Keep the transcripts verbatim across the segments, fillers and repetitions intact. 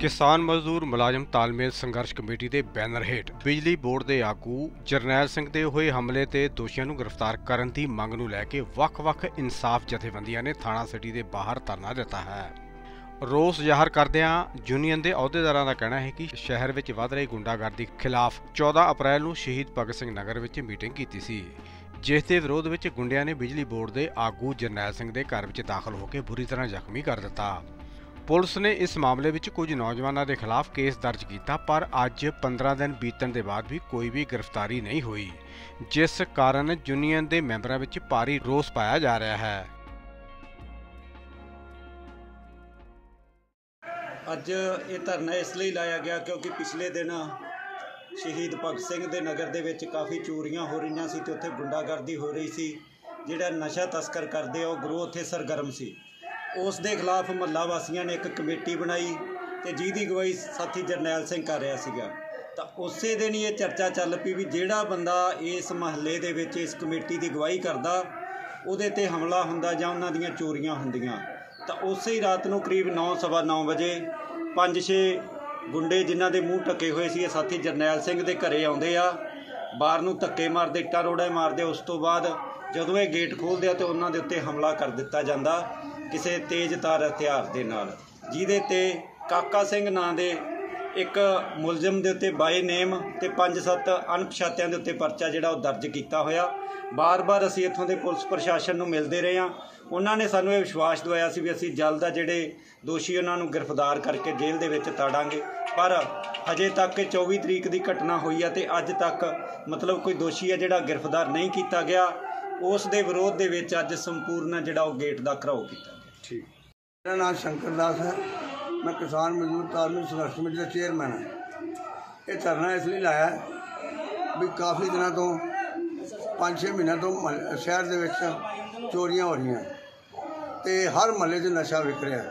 किसान मजदूर मुलाजम तालमेल संघर्ष कमेटी के बैनर हेठ बिजली बोर्ड के आगू जरनैल सिंह के हुए हमले से दोषियों को गिरफ्तार करने की मांग को लैके वख-वख इंसाफ जथेबंदियां ने थाणा सिटी के बाहर धरना दिता है। रोस जाहिर करदियां यूनियन के अहुदेदारां का कहना है कि शहर में वध रही गुंडागर्दी खिलाफ चौदह अप्रैल को शहीद भगत सिंह नगर में मीटिंग की सी, जिसके विरोध में गुंडिया ने बिजली बोर्ड के आगू जरनैल सिंह के घर में दाखिल होकर बुरी तरह जख्मी कर दिता। पुलिस ने इस मामले में कुछ नौजवानों के खिलाफ केस दर्ज किया, पर आज पंद्रह दिन बीतने के बाद भी कोई भी गिरफ्तारी नहीं हुई, जिस कारण यूनियन के मैंबरों में भारी रोस पाया जा रहा है। आज ये धरना इसलिए लाया गया क्योंकि पिछले दिन शहीद भगत सिंह के नगर के काफ़ी चोरियां हो रही सी, तो उत्थे गुंडागर्दी हो रही सी, जिहड़ा नशा तस्कर करते और ग्रोह उत्थे सरगर्म सी। उस दे खिलाफ महला वासियों ने एक कमेटी बनाई तो जिहदी अगवाई साथी जरनैल सिंह कर रहा सीगा। तो उस दिन ही ये चर्चा चल पी भी जिहड़ा बंदा इस महल्ले दे विच इस कमेटी की अगवाई करदा उहदे ते हमला हुंदा जां उन्हां दीयां चोरियां हुंदियां। तो उस ही रात नूं करीब नौ सवा नौ बजे पंज छे गुंडे जिन्हां दे मूँह टके हुए सी साथी जरनैल सिंह दे घरे आउंदे आ, बाहर नूं धक्के मारदे इट्टां रोड़ा मारदे। उस तो बाद जदों ये गेट खोलदे आ तो उन्हां दे उत्ते हमला कर दिता जांदा किसी तेज़ तार हथियार के नाल, जिहदे ते काका सिंह नां दे एक मुलजम के उत्ते बाय नेम ते पंज सत्त अणपछातियां के उत्ते परचा जिहड़ा दर्ज किया होया। बार बार असीं इत्थों के पुलिस प्रशासन नूं मिलते रहे हैं, उन्होंने सानूं यह विश्वास दिवाया सी भी असीं जल्द जिहड़े दोषी उन्होंने गिरफ्तार करके जेल दे विच ताड़ांगे, पर हजे तक चौबी तरीक की घटना हुई है तो अज तक मतलब कोई दोषी है जिहड़ा गिरफ्तार नहीं किया गया। उस दे विरोध दे विच अज संपूर्ण जिहड़ा ओह गेट दा घराओ कीता गया। ठीक, मेरा नाम शंकर दास है, मैं किसान मजदूर तालमेल संघर्ष कमेटी का चेयरमैन है। ये धरना इसलिए लाया भी काफ़ी दिनों तो पाँच छे महीनों तो शहर के विच चोरियां हो रही तो हर महल्ले च नशा विक रहा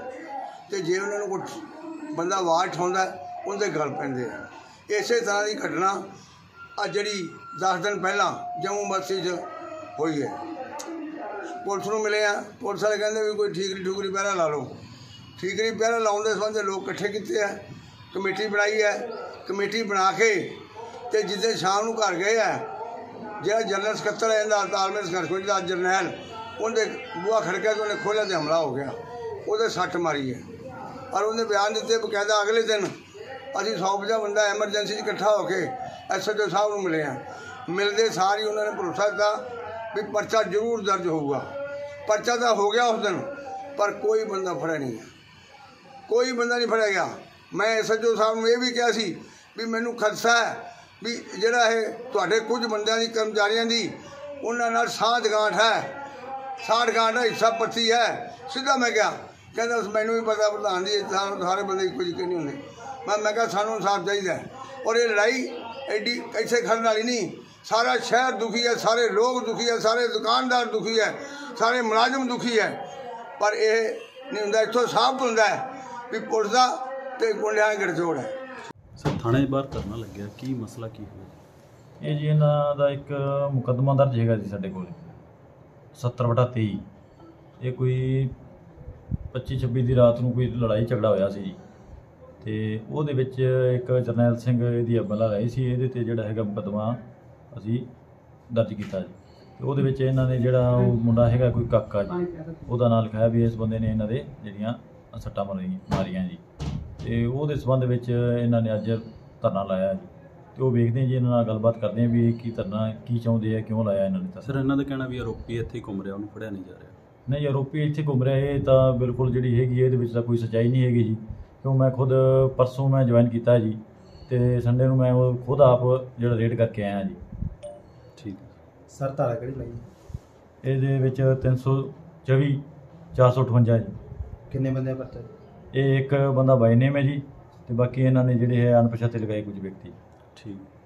तो जे उन्होंने कुछ बंदा आवाज़ उठाता उनके गल पैंदे है। इस तरह की घटना अज जी दस दिन पहला जम्मू मस्जिद हुई है। पुलिस को मिले हैं, पुलिस वाले कहते भी कोई ठीकरी ठुकरी पहरा ला लो, ठीकरी पहरा लाने के संबंध लोग इकट्ठे किए हैं, कमेटी बनाई है। कमेटी बना के तो जिस दिन शाम को घर गए हैं जो जनरल सकत्तर है तालमेल संघर्ष कमेटी का जरनैल, उनके बूहा खड़किया तो उन्हें खोलिया तो हमला हो गया, उहदे सट्ट मारी है। और उन्हें बयान दिते बकायदा अगले दिन असीं सौ पचास बंदा एमरजेंसी इकट्ठा होकर एस एच ओ साहब को मिले हैं। मिलते सारी उन्होंने भरोसा दिता भी परचा जरूर दर्ज होगा। परचा तो हो गया उस दिन, पर कोई बंदा फड़िया नहीं है, कोई बंदा नहीं फड़िया गया। मैं एस एच ओ साहब ने यह भी कहा सी भी मैनू खदशा है भी जिहड़ा है तुहाडे कुछ बंदियां दी कर्मचारियों की उन्हां नाल साठ गांठ है, साठ गांठ का हिस्सा पत्ती है सीधा। मैं क्या कहता मैनू भी पता प्रधान जी सारे बंदे कुछ नहीं होंगे। मैं मैं क्या सानू इंसाफ चाहिए और ये लड़ाई एडी ऐसे खड़न वाली नहीं। सारा शहर दुखी है, सारे लोग दुखी है, सारे दुकानदार दुखी है, सारे मुलाजम दुखी है, पर यह नहीं होंगे। इतों साफ होंगे भी पुलिस का तो गुंडिया गठजोड़ है। सर थाने बाहर धरना लग्या, की मसला की होया? ये जी इन्हां दा एक मुकदमा दर्ज है जी साडे कोल सत्तर बटा तेई। ये कोई पच्ची छब्बी की रात को कोई लड़ाई झगड़ा होया सी जी, तो उहदे विच एक जरनैल सिंह दी हमला रही सी, इहदे ते जिहड़ा हैगा मुकदमा असी दर्ज किया जी। तो वो इन्होंने जोड़ा वो मुंडा है कोई काका जी वह ना लिखाया भी इस बंदे ने इन्होंने जोड़िया सट्टा मार मारिया जी, तो वो संबंध में इन्होंने अज धरना लाया जी। तो वो देखते हैं जी, इन्हों गलबात करते हैं भी की धरना की चाहते है, क्यों लाया इन्होंने धरना। सर इन्होंने कहना भी आरोपी इतने घूम रहा, उन्होंने फड़िया नहीं जा रहा। नहीं, आरोपी इतने घूम रहा है तो बिल्कुल जी हैगी तो कोई सच्चाई नहीं हैगी जी। क्यों मैं खुद परसों मैं ज्वाइन किया जी, तो संडे को मैं वो खुद आप जो रेड करके आया जी। ठीक सर, धारा कि ये तीन सौ चौबी चार सौ अठवंजा जी। किन्ने बंदे परचा? ये एक बंदा बाय नेम है जी, तो बाकी इन्होंने जोड़े है अनपछाते लगाए कुछ व्यक्ति। ठीक।